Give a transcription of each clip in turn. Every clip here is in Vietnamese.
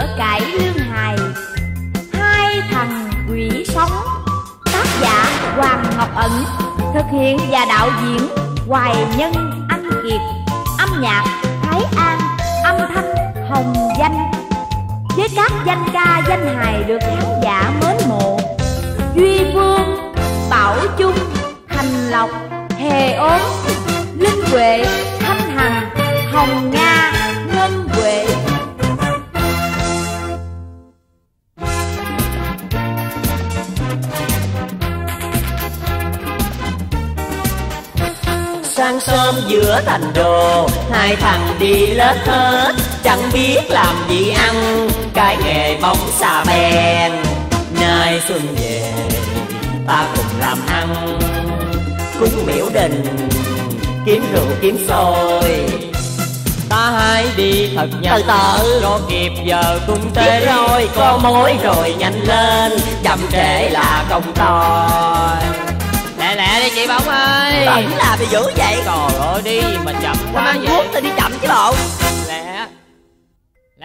Chợ cải lương hài, hai thằng quỷ sống. Tác giả Hoàng Ngọc Ẩn, thực hiện và đạo diễn Hoài Nhân Anh Kiệt, âm nhạc Thái An, âm thanh Hồng Danh. Với các danh ca danh hài được khán giả mến mộ: Duy Phương, Bảo Chung, Thành Lộc, Hề Ốm, Linh Huệ, Thanh Hằng, Hồng Nga, Linh Huệ. Sáng sớm giữa thành đô, hai thằng đi lết hết, chẳng biết làm gì ăn, cái nghề bóng xà bèn. Nay xuân về, ta cùng làm ăn, cúng miễu đình, kiếm rượu kiếm xôi. Ta hãy đi thật nhanh, lo kịp giờ cũng tới rồi, có mối rồi nhanh lên, chậm trễ là công toi. Lẹ đi chị Bóng ơi. Bẩn là bị dữ vậy. Trời ơi đi mà chậm quá. Tao mang cuốn tao đi chậm chứ bộ.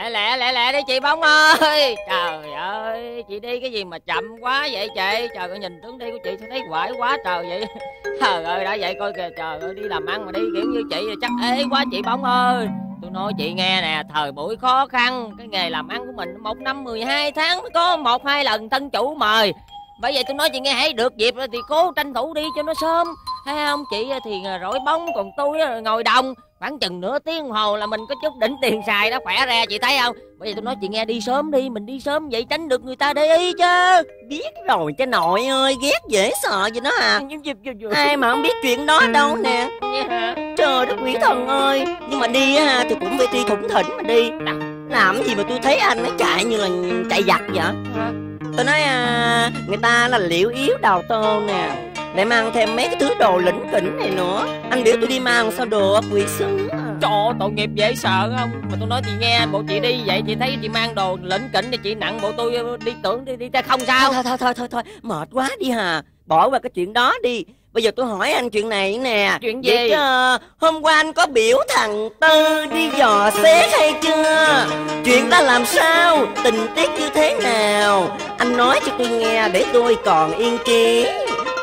Lẹ đi chị Bóng ơi. Trời ơi chị đi cái gì mà chậm quá vậy chị. Trời ơi nhìn tướng đi của chị sao thấy quải quá trời vậy. Trời ơi đã vậy coi kìa. Trời ơi đi làm ăn mà đi kiểu như chị chắc ế quá chị Bóng ơi. Tôi nói chị nghe nè, thời buổi khó khăn, cái nghề làm ăn của mình một năm 12 tháng mới có 1-2 lần thân chủ mời. Bởi vậy tôi nói chị nghe, hãy được dịp thì cố tranh thủ đi cho nó sớm, hay không chị thì rỗi bóng, còn tôi ngồi đồng khoảng chừng nửa tiếng đồng hồ là mình có chút đỉnh tiền xài đã khỏe ra chị thấy không. Bởi vậy tôi nói chị nghe đi sớm đi, mình đi sớm vậy tránh được người ta để ý chứ. Biết rồi cha nội ơi, ghét dễ sợ vậy đó à. Ai mà không biết chuyện đó đâu nè. Trời đất quỷ thần ơi. Nhưng mà đi ha thì cũng phải đi thủng thỉnh mà đi. Làm gì mà tôi thấy anh nó chạy như là chạy giặc vậy. Tôi nói người ta là liễu yếu đào tô nè, lại mang thêm mấy cái thứ đồ lỉnh kỉnh này nữa. Anh biểu tôi đi mang sao đồ quỷ sứ à. Trời ơi tội nghiệp dễ sợ không. Mà tôi nói chị nghe, bộ chị đi vậy chị thấy chị mang đồ lỉnh kỉnh thì chị nặng bộ tôi đi tưởng đi ra không sao. Thôi mệt quá đi hà, bỏ qua cái chuyện đó đi. Bây giờ tôi hỏi anh chuyện này nè. Chuyện gì? Chứ, hôm qua anh có biểu thằng Tư đi dò xét hay chưa? Chuyện ta làm sao? Tình tiết như thế nào? Anh nói cho tôi nghe để tôi còn yên trí.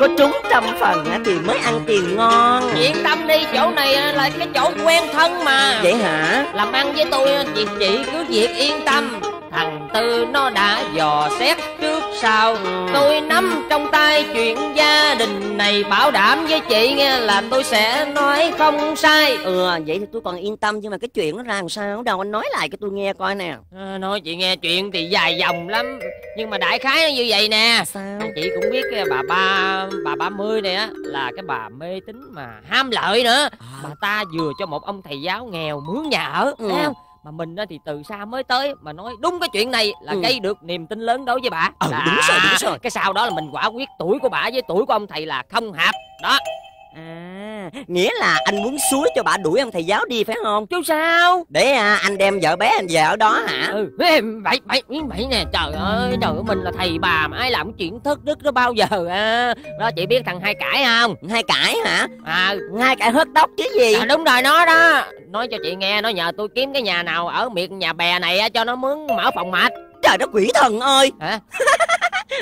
Có trúng 100% thì mới ăn tiền ngon. Yên tâm đi, chỗ này là cái chỗ quen thân mà. Vậy hả? Làm ăn với tôi chị cứ việc yên tâm. Thằng Tư nó đã dò xét trước sau, tôi nắm trong tay chuyện gia đình này, bảo đảm với chị nghe là tôi sẽ nói không sai. Vậy thì tôi còn yên tâm, nhưng mà cái chuyện nó ra làm sao đâu anh nói lại cho tôi nghe coi nè. Nói chị nghe chuyện thì dài dòng lắm, nhưng mà đại khái nó như vậy nè. Sao? Chị cũng biết cái bà 30 này á là cái bà mê tín mà ham lợi nữa. Bà ta vừa cho một ông thầy giáo nghèo mướn nhà ở, thấy không? Mà mình thì từ xa mới tới mà nói đúng cái chuyện này là gây được niềm tin lớn đối với bà. Đúng rồi. Cái sau đó là mình quả quyết tuổi của bà với tuổi của ông thầy là không hợp đó. Nghĩa là anh muốn suối cho bà đuổi ông thầy giáo đi phải không? Chứ sao? Để anh đem vợ bé anh về ở đó hả? Vậy nè, trời ơi mình là thầy bà mà ai làm chuyện thất đức đó bao giờ Đó chị biết thằng Hai Cải không? Hai Cải hả? Hai Cải hớt tóc chứ gì. Đúng rồi nó đó. Nói cho chị nghe, nó nhờ tôi kiếm cái nhà nào ở miệng nhà bè này cho nó mướn mở phòng mạch. Trời đất quỷ thần ơi. Hả?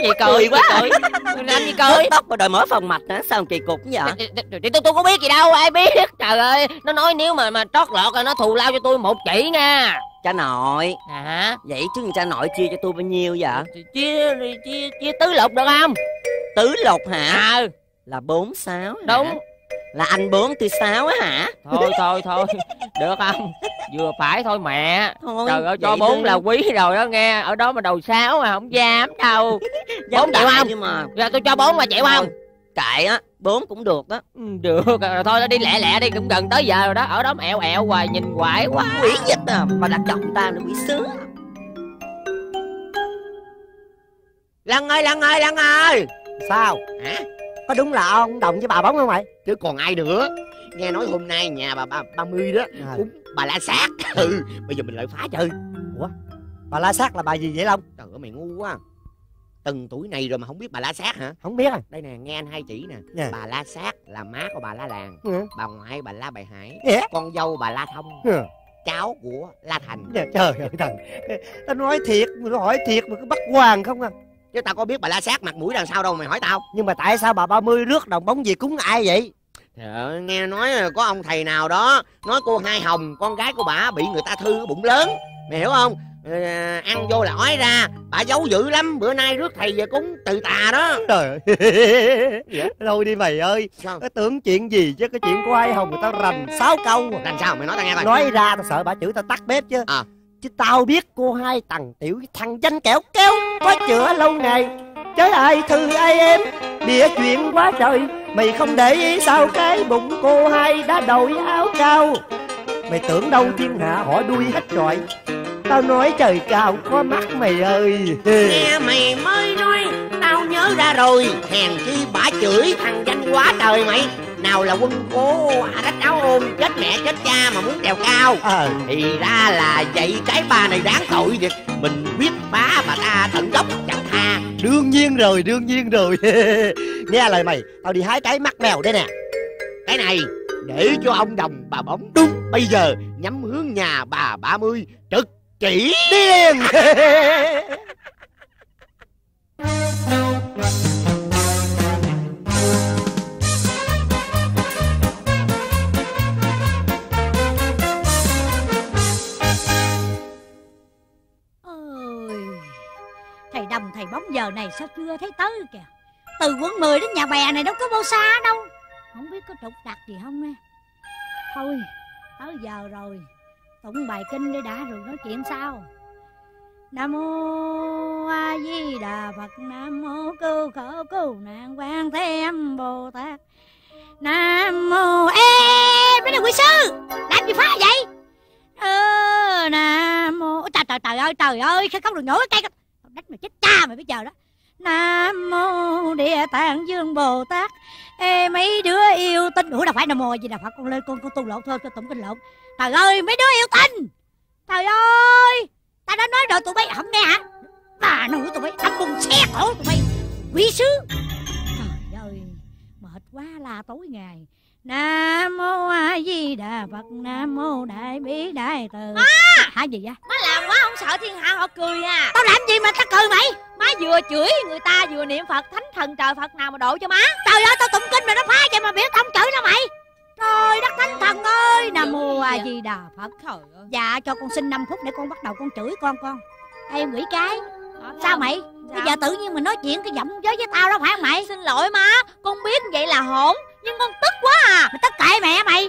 Chị cười quá rồi. Làm gì cười? Hớt tóc mà đòi mở phòng mạch hả? Sao kỳ cục vậy? Tôi có biết gì đâu, ai biết. Trời ơi, nó nói nếu mà trót lọt là nó thù lao cho tôi 1 chỉ nha. Cha nội. Hả? Vậy chứ cha nội chia cho tôi bao nhiêu vậy? Chia 4 lục được không? 4 lục hả? Là 46. Đúng. Là anh 4 tôi 6 á hả? Thôi được không? Vừa phải thôi mẹ. Thôi, trời ơi cho 4 là quý rồi đó nghe. Ở đó mà đầu 6 mà không dám đâu. 4 chịu không? Nhưng mà rồi tôi cho 4 mà chịu không? Kệ á, 4 cũng được đó. Được rồi, thôi nó đi lẹ đi, cũng gần tới giờ rồi đó. Ở đó mà ẹo hoài nhìn quải quá. Quỷ dịch mà đặt chồng ta nó bị sướng. Lăng ơi. Sao? Hả? Có đúng là ông đồng với bà Bóng không vậy? Chứ còn ai nữa. Nghe nói hôm nay nhà bà 30 đó cúng bà La Sát. Bây giờ mình lại phá chơi. Ủa? Bà La Sát là bà gì vậy Long? Trời ơi mày ngu quá. Từng tuổi này rồi mà không biết bà La Sát hả? Không biết à. Đây nè, nghe anh hai chỉ nè. Bà La Sát là má của bà La Làng, bà ngoại bà La Bài Hải, con dâu bà La Thông. cháu của La Thành. Trời ơi Thành, tao nói thiệt, nó hỏi thiệt mà cứ bắt hoàng không à. Chứ tao có biết bà La Sát mặt mũi đằng sau đâu mày hỏi tao. Nhưng mà tại sao bà 30 rước đồng bóng gì cúng ai vậy? Trời, nghe nói có ông thầy nào đó nói cô Hai Hồng, con gái của bà bị người ta thư bụng lớn, mày hiểu không? Ăn vô là ói ra, bà giấu dữ lắm, bữa nay rước thầy về cúng từ tà đó. Trời ơi, thôi đi mày ơi. Sao? Tưởng chuyện gì chứ, cái chuyện của Hai Hồng người ta rành 6 câu. Rành sao? Mày nói tao nghe coi. Nói ra tao sợ bà chửi tao tắt bếp chứ. Chứ tao biết cô Hai Tằng Tiểu thằng danh kẹo kéo có chữa lâu ngày. Chớ ai thư ai em, bịa chuyện quá trời. Mày không để ý sao cái bụng cô Hai đã đổi áo cao. Mày tưởng đâu thiên hạ họ đuôi hết trọi. Tao nói trời cao có mắt mày ơi. Nghe mày mới nói tao nhớ ra rồi. Hèn chi bả chửi thằng danh quá trời mày. Nào là quân cố hạ rách áo ôm, chết mẹ chết cha mà muốn trèo cao. Thì ra là vậy, cái bà này đáng tội thiệt. Mình biết phá bà ta tận gốc chẳng tha. Đương nhiên rồi, đương nhiên rồi. Nghe lời mày, tao đi hái trái mắt mèo đây nè. Cái này để cho ông đồng bà bóng đúng bây giờ, nhắm hướng nhà bà 30 trực chỉ điên. Thầy Đồng thầy Bóng giờ này sao chưa thấy tới kìa. Từ quận 10 đến nhà bè này đâu có bao xa đâu. Không biết có trục đặc gì không nè. Thôi tới giờ rồi, tụng bài kinh đi đã rồi nói chuyện sau. Nam mô A Di Đà Phật, Nam mô Cứu Khổ Cứu Nạn Quan Thế Âm Bồ Tát, Nam mô. Ê mấy đứa quỷ sư làm gì phá vậy? Nam mô. Trời trời trời ơi trời ơi, sao không được nhổ cái cây đất mà chết cha mày bây giờ đó. Nam mô Địa Tạng Dương Bồ Tát. Ê mấy đứa yêu tinh, ủa đâu phải Nam mô gì Đà Phật, con lên con tu lộn thôi, con tụng kinh lộn. Trời ơi mấy đứa yêu tinh, trời ơi ta đã nói rồi tụi bay không nghe hả? Bà nội tụi bay thăm bùng xe cổ tụi bay quỷ sứ. Trời ơi mệt quá là tối ngày. Nam mô A Di Đà Phật, Nam mô Đại Bi Đại Từ. Hả gì vậy? Má làm quá không sợ thiên hạ họ cười à? Tao làm gì mà tao cười mày? Má vừa chửi người ta vừa niệm Phật, thánh thần trời Phật nào mà độ cho má. Trời ơi tao tụng kinh mà nó phá vậy mà biểu tao không chửi nó mày. Trời đất thánh thần ơi. Nam mô A Di Đà Phật. Dạ cho con xin 5 phút để con bắt đầu con chửi con. Ê quỷ cái, sao mày? Bây giờ tự nhiên mình nói chuyện cái giọng giới với tao đó phải không mày? Xin lỗi má, con biết vậy là hổn nhưng con tức quá à. Mày tức kệ mẹ mày.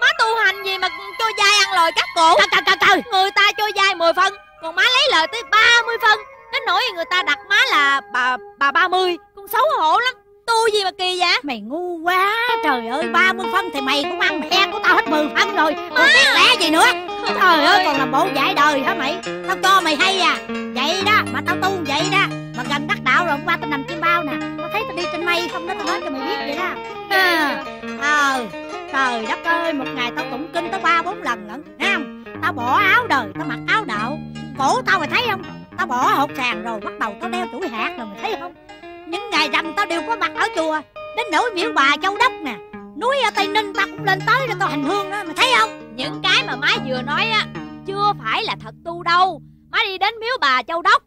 Má tu hành gì mà cho dai ăn lòi cắt cổ. Trời trời trời, người ta cho dai 10 phân còn má lấy lời tới 30 phân, đến nỗi người ta đặt má là bà 30. Con xấu hổ lắm. Tu gì mà kỳ vậy? Mày ngu quá. Trời ơi 30 phân thì mày cũng ăn mẹ của tao hết 10 phân rồi, còn biết lẽ gì nữa. Trời ơi còn làm bộ dạy đời hả mày? Tao cho mày hay à. Vậy đó mà tao tu vậy đó. Mà gần đắc đạo rồi, hôm qua tao nằm trên bao nè, tao thấy tao đi trên mây không đó, tao nói cho mày biết vậy đó. Trời đất ơi, một ngày tao tụng kinh tới 3-4 lần lận, thấy không? Tao bỏ áo đời, tao mặc áo đạo. Cổ tao mày thấy không? Tao bỏ hột sàn rồi, bắt đầu tao đeo tuổi hạt rồi, mày thấy không? Những ngày rằm tao đều có mặt ở chùa, đến nỗi miễu bà Châu Đốc nè, núi ở Tây Ninh tao cũng lên tới rồi tao hành hương đó, mày thấy không? Những cái mà má vừa nói á, chưa phải là thật tu đâu. Má đi đến miếu bà Châu Đốc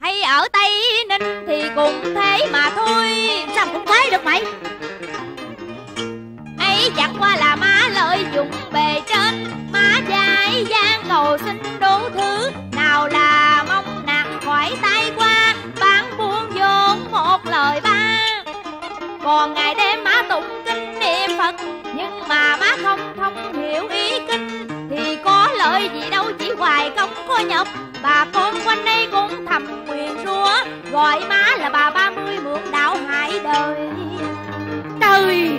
hay ở Tây Ninh thì cũng thế mà thôi. Sao cũng thế được mày? Ấy chẳng qua là má lợi dụng bề trên, má dai gian cầu xin đủ thứ, nào là mong nặng khỏi tay qua, bán buôn vốn một lời ba. Còn ngày đêm má tụng kinh niệm Phật, nhưng mà má không hiểu ý kinh thì có lợi gì đâu, chỉ hoài công có nhọc. Bà con quanh đây cũng thầm quyền rủa, gọi má là bà 30 mượn đạo hại đời.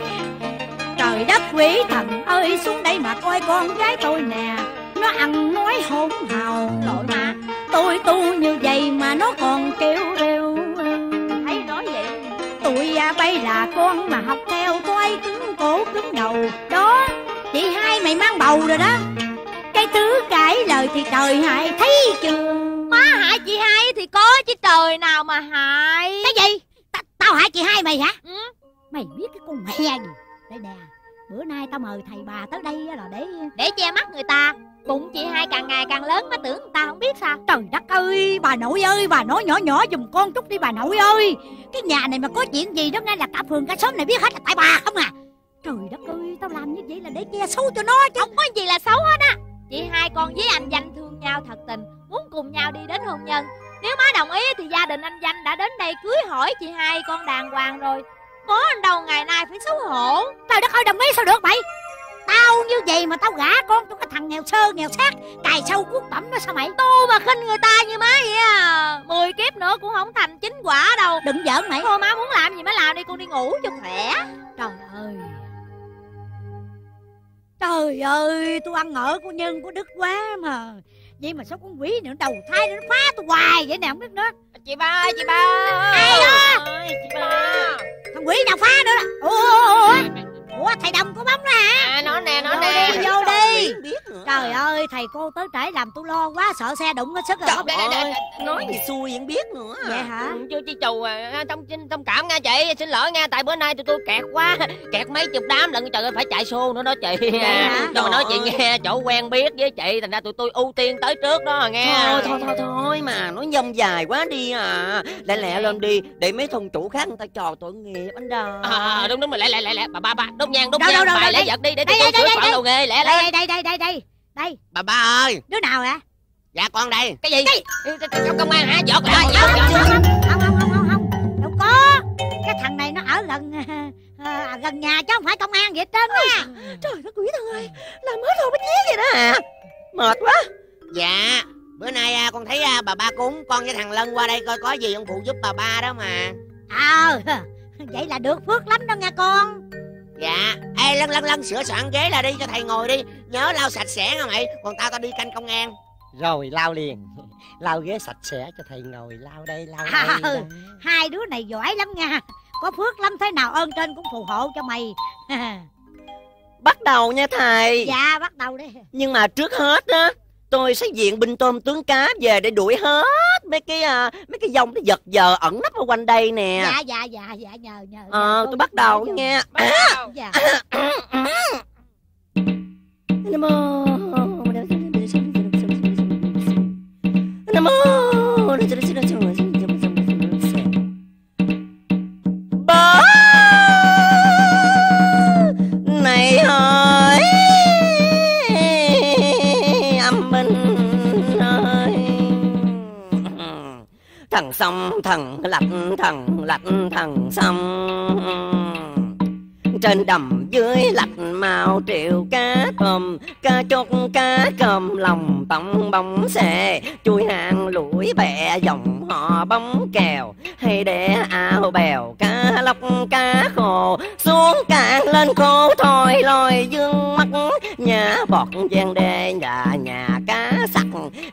Trời đất quỷ thần ơi, xuống đây mà coi con gái tôi nè, nó ăn nói hỗn hào. Lỗi mà tôi tu như vậy mà nó còn kêu rêu. Thấy nói vậy tụi bay là con mà học theo coi cứng cổ cứng đầu đó. Chị hai mày mang bầu rồi đó. Cái thứ cãi lời thì trời hại, thấy chưa? Má hại chị hai thì có chứ trời nào mà hại. Cái gì? Tao hại chị hai mày hả? Mày biết cái con mẹ gì đây nè. Bữa nay tao mời thầy bà tới đây là để che mắt người ta. Bụng chị hai càng ngày càng lớn mà tưởng người ta không biết sao. Trời đất ơi, bà nội ơi, bà nói nhỏ nhỏ giùm con chút đi bà nội ơi. Cái nhà này mà có chuyện gì đó nay là cả phường cả xóm này biết hết là tại bà không à. Trời đất ơi, tao làm như vậy là để che xấu cho nó chứ. Không có gì là xấu hết á. Chị hai con với anh Danh thương nhau thật tình, muốn cùng nhau đi đến hôn nhân. Nếu má đồng ý thì gia đình anh Danh đã đến đây cưới hỏi chị hai con đàng hoàng rồi. Có anh đâu ngày nay phải xấu hổ. Trời đất ơi, đồng ý sao được vậy? Tao như vậy mà tao gả con cho cái thằng nghèo sơ nghèo xác cài sâu cuốc tẩm nó sao mày? Tôi mà khinh người ta như má vậy à, 10 kiếp nữa cũng không thành chính quả đâu. Đừng giỡn mày. Thôi má muốn làm gì má làm đi, con đi ngủ cho khỏe. Trời ơi, trời ơi, tôi ăn ở của nhân của đức quá mà. Vậy mà sao con quỷ nữa đầu thai nó phá tôi hoài vậy nè, không biết nữa. Chị ba ơi, chị ba. Ai đó? Chị ba. Thằng quỷ nào phá nữa là... Ủa thầy Đồng có bóng đó hả? À, nó nè, nó nè. Đi vô đi. Trời ơi, thầy cô tới trễ làm tôi lo quá, sợ xe đụng hết sức rồi. Nói gì xui vẫn biết nữa. Vậy hả? Chưa chi chù à, thông cảm nha chị, xin lỗi nha, tại bữa nay tụi tôi kẹt quá, kẹt mấy chục đám lận, trời ơi phải chạy xô nữa đó chị. Rồi nói chị nghe, chỗ quen biết với chị thành ra tụi tôi ưu tiên tới trước đó nghe. Thôi mà nói nhông dài quá đi à, lẹ lên đi để mấy thùng chủ khác người ta trò tội nghiệp anh đó. Đúng đúng mà lẹ bà đốt nhang bài lẽ vật đi để tôi sửa khoản đầu nghề lẹ lên. Đây bà ba ơi, đứa nào hả? Dạ con đây. Cái gì? Trong công an hả? Giọt lại. Không đâu có, cái thằng này nó ở gần nhà chứ không phải công an vậy hết trơn á. Trời đất quỷ ơi, làm hết rồi bánh nhí vậy đó hả? Mệt quá. Dạ bữa nay con thấy bà ba cúng con với thằng Lân qua đây coi có gì không phụ giúp bà ba đó mà. Vậy là được phước lắm đó nha con. Dạ. Ê Lân sửa soạn ghế là đi cho thầy ngồi đi. Nhớ lau sạch sẽ nha mày. Còn tao đi canh công an. Rồi lau liền. Lau ghế sạch sẽ cho thầy ngồi. Lau đây lau đây. Hai đứa này giỏi lắm nha. Có phước lắm, thế nào ơn trên cũng phù hộ cho mày. Bắt đầu nha thầy. Dạ bắt đầu đi. Nhưng mà trước hết á, tôi sẽ diện binh tôm tướng cá về để đuổi hết mấy cái dòng nó giật giờ ẩn nấp ở quanh đây nè. Dạ nhờ. Tôi bắt đầu nghe. Dạ. Nam mô. Nam mô. Bố này hỏi thằng sông thằng lạch thằng sông trên đầm dưới lạch màu triệu cá tôm cá chốt cá cơm lòng tông bóng xè chui hàng lũi bẹ dòng họ bóng kèo hay để ao bèo cá lóc cá khô xuống cạn lên khô thôi lòi dương mắt nhà bọt gian đê nhà cá sặc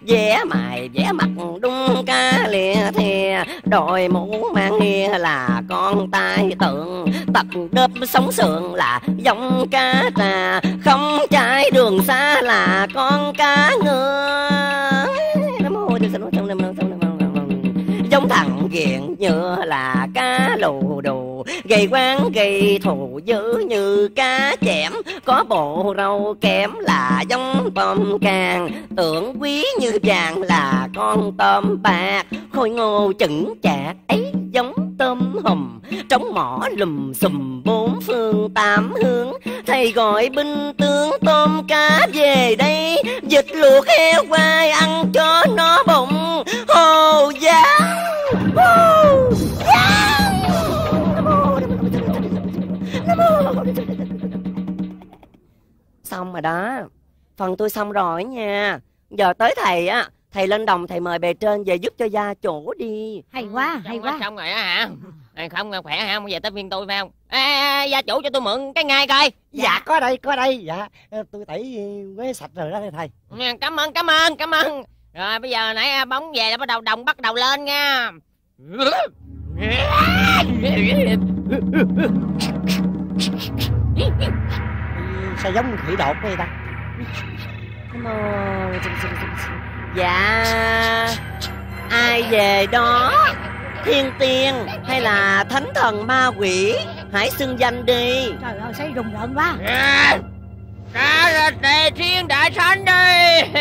vẽ mày vẽ mặt đúng cá lìa thìa đội mũ mang nghe là con tai tượng tập đớp sống sườn là dòng cá trà không trái đường xa là con cá ngựa giống thằng kiện như là cá lù đù gây quán gây thù dữ như cá chẽm có bộ râu kém là giống tôm càng tưởng quý như vàng là con tôm bạc khôi ngô chững chạc ấy giống tôm hùm trống mỏ lùm xùm bốn phương tám hướng thầy gọi binh tướng tôm cá về đây vịt luộc heo quay ăn cho nó bụng hồ giá. Xong rồi đó, phần tôi xong rồi nha. Giờ tới thầy á, thầy lên đồng thầy mời bề trên về giúp cho gia chủ đi. Hay quá, hay quá. Xong rồi á hả? Không khỏe hả? Không, giờ tới phiên tôi phải không? Ê, gia chủ cho tôi mượn cái ngay coi. Dạ có đây. Dạ tôi tẩy quế sạch rồi đó thầy. Cảm ơn. Rồi bây giờ nãy bóng về là bắt đầu lên nha. Sao giống thủy đột vậy ta? Dạ ai về đó? Thiên tiên hay là thánh thần ma quỷ? Hãy xưng danh đi. Trời ơi, say rùng rợn quá. Ra ra tề thiên đại thánh đi.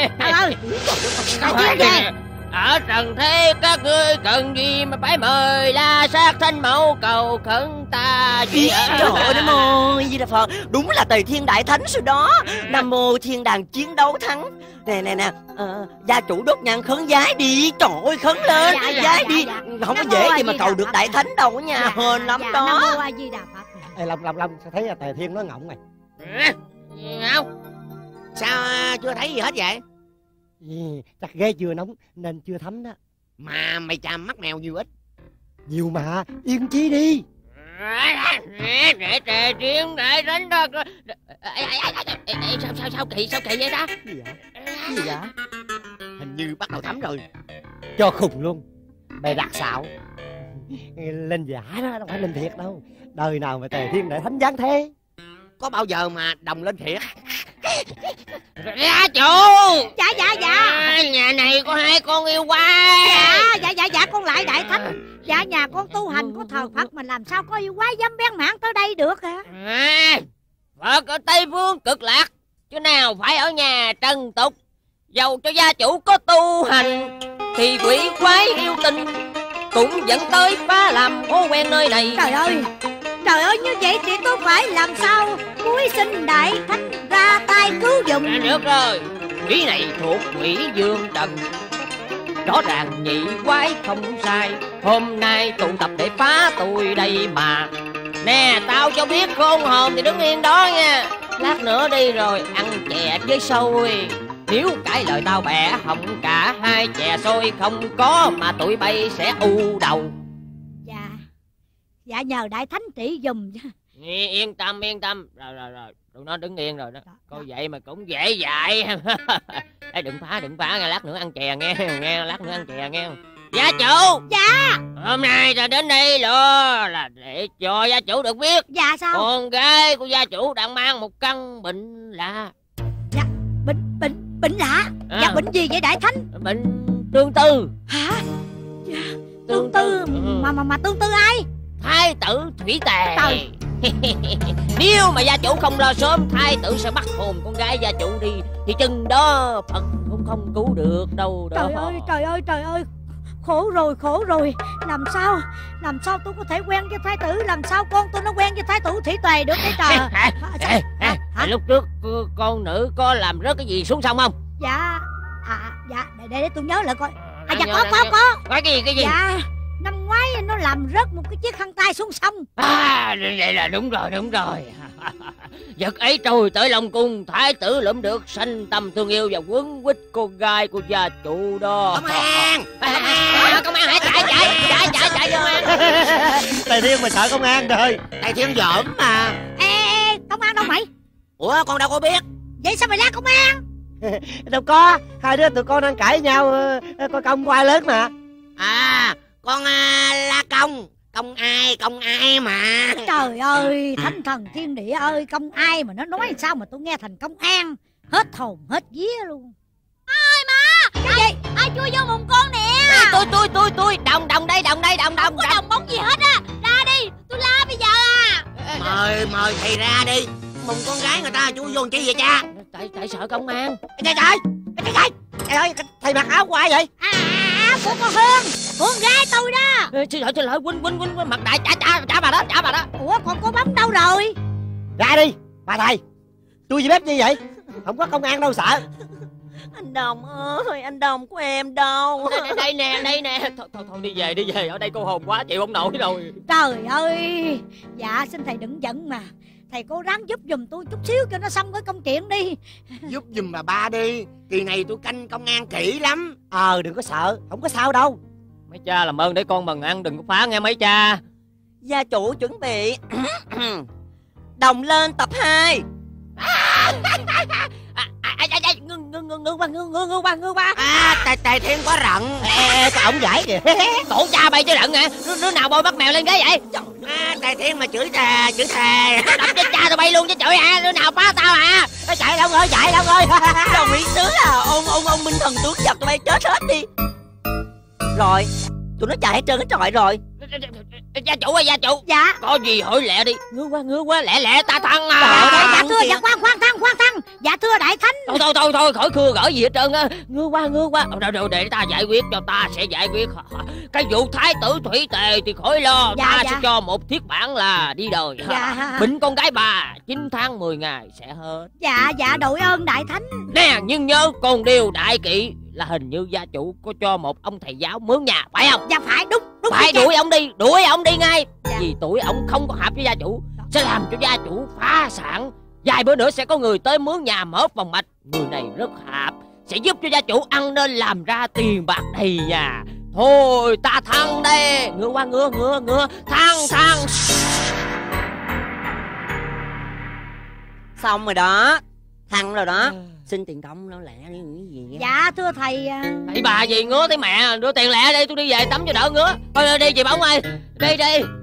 Có chuyện gì? Ở trần thế các ngươi cần gì mà phải mời La Sát Thánh Mẫu cầu khẩn ta gì ở... Trời ơi, Nam Mô Di Đà Phật. Đúng là Tề Thiên Đại Thánh rồi đó. Nam Mô Thiên Đàng Chiến Đấu Thắng. Nè nè nè, gia chủ đốt nhang khấn giái đi. Trời ơi, khấn lên giái đi. Không có dễ gì mà cầu được Đại Thánh đâu nha. Hên lắm đó. Nam Mô A Di Đà Phật. Ê Long, thấy Tề Thiên nó ngọng này. Không, sao chưa thấy gì hết vậy? Chắc ghế chưa nóng nên chưa thấm đó. Mà mày chạm mắt mèo nhiều ít? Nhiều mà, yên chí đi. Để Tề Thiên Đại Thánh đó. Sao kỳ vậy ta? Gì vậy? Hình như bắt đầu thấm rồi. Cho khùng luôn, mày đặc xạo. Lên giả đó, đâu phải lên thiệt đâu. Đời nào mà Tề Thiên Đại Thánh dáng thế. Có bao giờ mà đồng lên thiệt. Gia chủ. Dạ nhà này có hai con yêu quái. Dạ con lại Đại Thánh. Dạ nhà con tu hành có thờ Phật, mình làm sao có yêu quái dám bén mảng tới đây được hả? Phật ở Tây Phương Cực Lạc chứ nào phải ở nhà trần tục. Dầu cho gia chủ có tu hành thì quỷ quái yêu tình cũng dẫn tới phá làm khó quen nơi này. Trời ơi, như vậy thì tôi phải làm sao? Muối xin Đại Thánh ra tay cứu giùm. Được rồi, ý này thuộc quỷ dương trần. Rõ ràng nhị quái không sai. Hôm nay tụ tập để phá tôi đây mà. Nè, tao cho biết khôn hồn thì đứng yên đó nha. Lát nữa đi rồi ăn chè với xôi. Nếu cãi lời tao bẻ hỏng cả hai chè xôi. Không có mà tụi bay sẽ u đầu. Dạ nhờ Đại Thánh trị dùm. Yên tâm. Rồi, tụi nó đứng yên rồi đó. Coi vậy mà cũng dễ dạy. Ê, đừng phá nghe, lát nữa ăn chè nghe. Lát nữa ăn chè nghe. Gia chủ. Dạ. Hôm nay ta đến đây là để cho gia chủ được biết. Dạ sao? Con gái của gia chủ đang mang một căn bệnh lạ. Dạ, bệnh lạ? Dạ bệnh gì vậy Đại Thánh? Bệnh tương tư. Hả? Dạ, tương tư. Mà tương tư ai? Thái tử Thủy Tề. Nếu mà gia chủ không lo sớm, thái tử sẽ bắt hồn con gái gia chủ đi. Thì chừng đó Phật cũng không cứu được đâu đó. Trời ơi, khổ rồi. Làm sao tôi có thể quen với thái tử? Làm sao con tôi nó quen với thái tử Thủy Tề được cái trời? Hả? Lúc trước con nữ có làm rớt cái gì xuống sông không? Dạ. Dạ, để tôi nhớ lại coi. Dạ có. Có cái gì? Dạ. Năm ngoái nó làm rớt một cái chiếc khăn tay xuống sông. Vậy là đúng rồi. Vật ấy trôi tới Long Cung, thái tử lượm được, sanh tâm thương yêu và quấn quýt con gái của gia chủ đó. Công an hãy chạy công an. Tề Thiên mà sợ công an rồi. Tề Thiên giỡn mà. Ê, công an đâu mày? Ủa con đâu có biết. Vậy sao mày la công an? Đâu có, hai đứa tụi con đang cãi nhau, con công qua lớn mà. Con la công ai mà. Trời ơi, thánh thần thiên địa ơi, công ai mà nó nói sao mà tôi nghe thành công an. Hết hồn hết vía luôn. Ơi mà cái gì? Ai chui vô mùng con nè. Ê, tôi đồng đây. Không có đồng bóng gì hết á. Ra đi, tôi la bây giờ à. Mời thầy ra đi. Mùng con gái người ta chui vô chi vậy cha? Tại sợ công an. Trời ơi, thầy mặc áo hoài vậy? Của con Hương, con gái tôi đó. Ê, xin lỗi, quên mặt đại. Trả bà đó, Ủa còn có bóng đâu rồi? Ra đi, bà thầy. Tôi gì bếp như vậy? Không có công an đâu sợ. Anh Đồng ơi, anh Đồng của em đâu? Đây nè. Thôi đi về, ở đây cô hồn quá chịu không nổi rồi. Trời ơi. Dạ xin thầy đừng giận mà. Thầy cố gắng giúp giùm tôi chút xíu cho nó xong với công chuyện đi. Giúp giùm bà ba đi. Kỳ này tôi canh công an kỹ lắm. Đừng có sợ, không có sao đâu. Mấy cha làm ơn để con mần ăn, đừng có phá nghe mấy cha. Gia chủ chuẩn bị đồng lên tập 2. Ngưng ba. Tề Thiên quá rận. Cái ổng giải kìa. Tổ cha bay chứ rận hả? Đứa nào bôi bắt mèo lên ghế vậy? Tề Thiên mà chửi thề. Đập chết cha tụi bay luôn chứ chửi hả? Đứa nào phá tao hả? Chạy Long ơi. Đồng ý tứ à, ông Minh Thần tướng giật tụi bay chết hết đi. Rồi, tụi nó chạy hết trơn hết trọi rồi. Gia chủ ơi, gia chủ. Dạ. Có gì hỏi lẹ đi. Ngứa quá, lẹ lẹ ta thăng à. Dạ thưa, dạ khoan thăng. Dạ thưa đại thánh. Thôi, khỏi khưa gỡ gì hết trơn á. Ngứa quá. Rồi để ta giải quyết cho, ta sẽ giải quyết. Cái vụ thái tử Thủy Tề thì khỏi lo. Dạ, ta dạ. Sẽ cho một thiết bản là đi đời. Dạ. Bệnh con gái bà 9 tháng 10 ngày sẽ hết. Dạ, đội ơn đại thánh. Nè, nhưng nhớ còn điều đại kỵ là hình như gia chủ có cho một ông thầy giáo mướn nhà, phải không? Dạ phải, đúng. Phải đuổi ông đi, ngay. Dạ. Vì tuổi ông không có hợp với gia chủ sẽ làm cho gia chủ phá sản. Vài bữa nữa sẽ có người tới mướn nhà mở phòng mạch. Người này rất hợp, sẽ giúp cho gia chủ ăn nên làm ra tiền bạc đầy nhà. Thôi ta thăng đây. Ngựa qua, ngựa. Thăng. Xong rồi đó, thăng rồi đó. Xin tiền cọng nó lẹ đi, cái gì vậy? Dạ thưa thầy. Thầy bà gì ngứa tới mẹ, đưa tiền lẹ đi, tôi đi về tắm cho đỡ ngứa. Thôi đi chị Bóng ơi,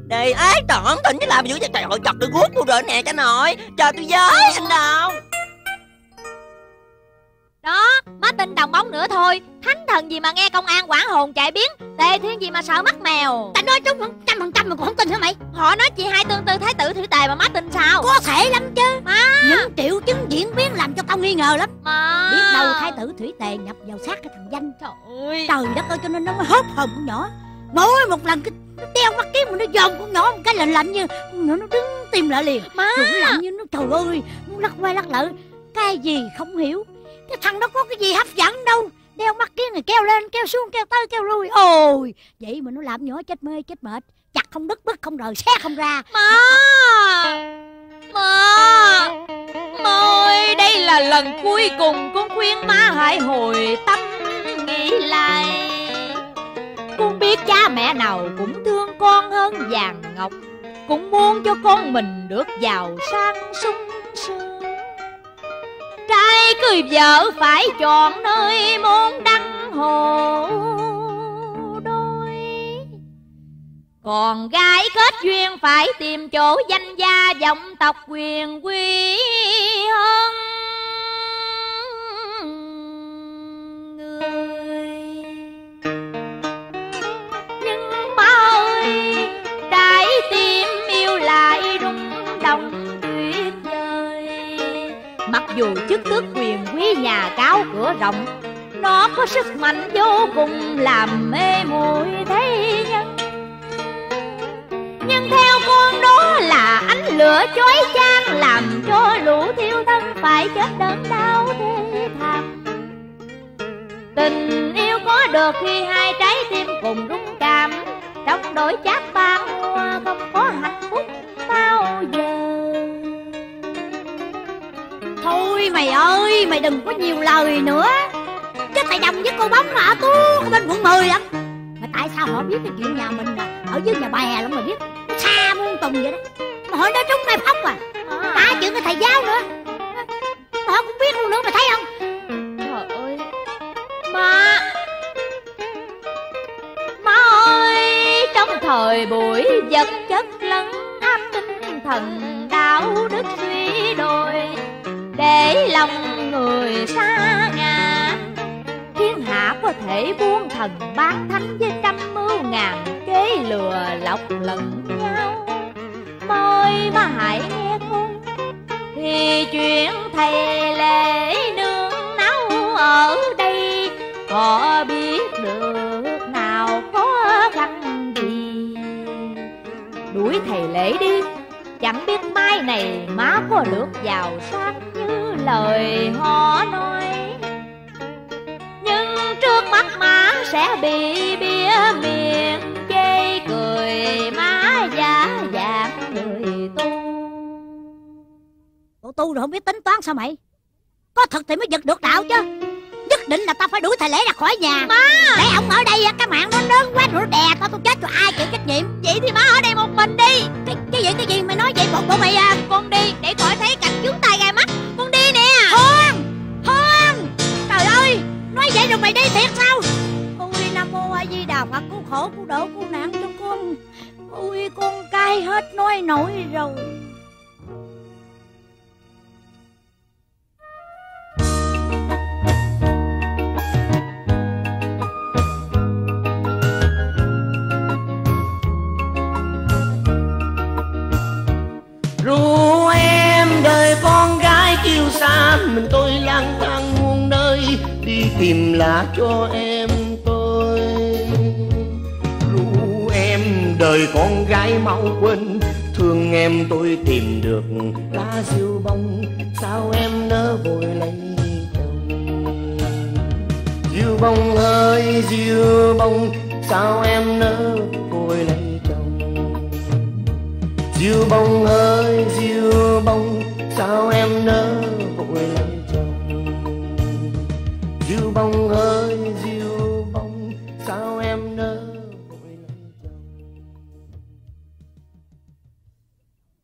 đi ấy tỏn tỉnh chứ làm dữ vậy. Trời ơi, chọc được guốc luôn rồi nè cha nội. Chờ tôi với anh đâu. Đó, má tin đồng bóng nữa thôi. Thánh thần gì mà nghe công an quản hồn chạy biến, Tề Thiên gì mà sợ mắt mèo. Ta nói chúng 100% mà cũng không tin hả mày? Họ nói chị hai tương tư thái tử Thủy Tề mà má tin sao? Có thể lắm chứ má. Những triệu chứng diễn biến làm cho tao nghi ngờ lắm má. Biết đâu thái tử Thủy Tề nhập vào xác cái thằng Danh. Trời đất ơi, cho nên nó mới hốt hồn con nhỏ. Mỗi một lần cái đeo mắt kiếm mà nó dòm con nhỏ một cái lạnh như nó đứng tìm lại liền má. Cũng lạnh như nó, trời ơi, nó lắc quay lắc lợ. Cái gì không hiểu. Cái thằng đó có cái gì hấp dẫn đâu, đeo mắt kia này kêu lên kêu xuống kêu tới kêu lui. Ôi vậy mà nó làm nhỏ chết mê chết mệt, chặt không đứt bứt không rời xé không ra. Má ơi, đây là lần cuối cùng con khuyên má hãy hồi tâm nghĩ lại. Con biết cha mẹ nào cũng thương con hơn vàng ngọc, cũng muốn cho con mình được giàu sang sung sướng. Trai cưới vợ phải chọn nơi môn đăng hộ đôi, còn gái kết duyên phải tìm chỗ danh gia vọng tộc quyền quý hơn người. Nhưng má ơi, trái tim yêu lại rung động. Mặc dù chức tước quyền quý nhà cáo cửa rộng, nó có sức mạnh vô cùng làm mê muội thế nhân. Nhưng theo con đó là ánh lửa chói chang, làm cho lũ thiêu thân phải chết đớn đau thê thảm. Tình yêu có được khi hai trái tim cùng rung cảm, trong đổi chát ban hoa không có hạnh phúc bao giờ. Thôi mày ơi, mày đừng có nhiều lời nữa. Chứ mày đồng với cô Bóng mà ở tú ở bên quận 10 lắm. Mà tại sao họ biết cái chuyện nhà mình là ở dưới nhà bè lắm mà biết. Nó xa muôn tùng vậy đó. Mà hỏi nó trúng ngay phóc à. Cả chuyện cái thầy giáo nữa mà họ cũng biết luôn nữa, mày thấy không? Trời ơi. Má ơi, trong thời buổi vật chất lẫn áp tinh thần đạo đức suy đồi, để lòng người xa ngã, thiên hạ có thể buông thần bán thánh với trăm mưu ngàn kế lừa lọc lẫn nhau. Mời mà hãy nghe con, thì chuyện thầy lễ nương náu ở đây có biết được nào khó khăn gì. Đuổi thầy lễ đi, chẳng biết mai này má có lượt giàu sang như lời họ nói. Nhưng trước mắt má sẽ bị bia miệng chê cười má giả dạng người tu. Bộ tu rồi không biết tính toán sao mày? Có thật thì mới giật được đạo chứ. Nhất định là tao phải đuổi thầy lễ ra khỏi nhà má. Để ổng ở đây cái mạng nó lớn quá rồi đè tao, tôi chết cho ai chịu trách nhiệm. Vậy thì má ở đây một mình đi. Cái gì mày nói vậy? Bộ mày à? Con đi để khỏi thấy cảnh chúng ta gai mắt. Con đi nè. Không. Trời ơi, nói vậy rồi mày đi thiệt sao? Ôi Nam Mô A Di Đà Phật, cứu khổ cứu độ cứu nạn cho con. Ôi con cay hết nói nổi rồi. đi tìm lá cho em tôi. Ru em đời con gái mau quên, thương em tôi tìm được lá siêu bông, sao em nỡ vội lấy chồng. Diêu bông ơi diêu bông, sao em nỡ vội lấy chồng. Diêu bông ơi diêu bông, sao em nỡ vội lấy chồng. Diêu bông ơi diêu bông, sao em nỡ vội lấy chồng.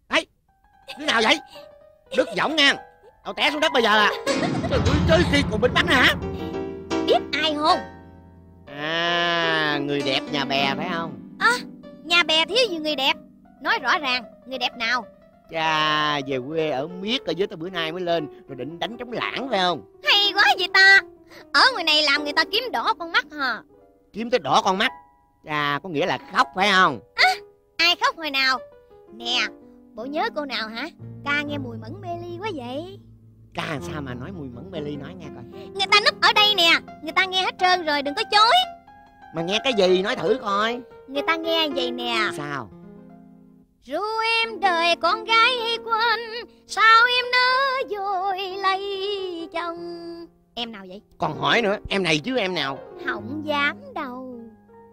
Ấy, đứa nào vậy? Đứt giọng nha, tao té xuống đất bây giờ à? Trời ơi, chơi khi còn bịnh bắt nữa hả? Biết ai không? À, người đẹp nhà bè phải không? À, nhà bè thiếu gì người đẹp. Nói rõ ràng, người đẹp nào? Chà, về quê ở miết ở dưới tới bữa nay mới lên, rồi định đánh trống lãng phải không? Hay quá vậy ta. Ở ngoài này làm người ta kiếm đỏ con mắt hả? Kiếm tới đỏ con mắt? Chà, có nghĩa là khóc phải không? À, ai khóc hồi nào? Nè, bộ nhớ cô nào hả? Ca nghe mùi mẫn mê ly quá vậy. Ca sao mà nói mùi mẫn mê ly, nói nghe coi. Người ta núp ở đây nè, người ta nghe hết trơn rồi, đừng có chối. Mà nghe cái gì nói thử coi. Người ta nghe vậy nè. Sao? Ru em đời con gái hay quên, sao em nỡ vội lấy chồng. Em nào vậy? Còn hỏi nữa, em này chứ em nào? Không dám đâu.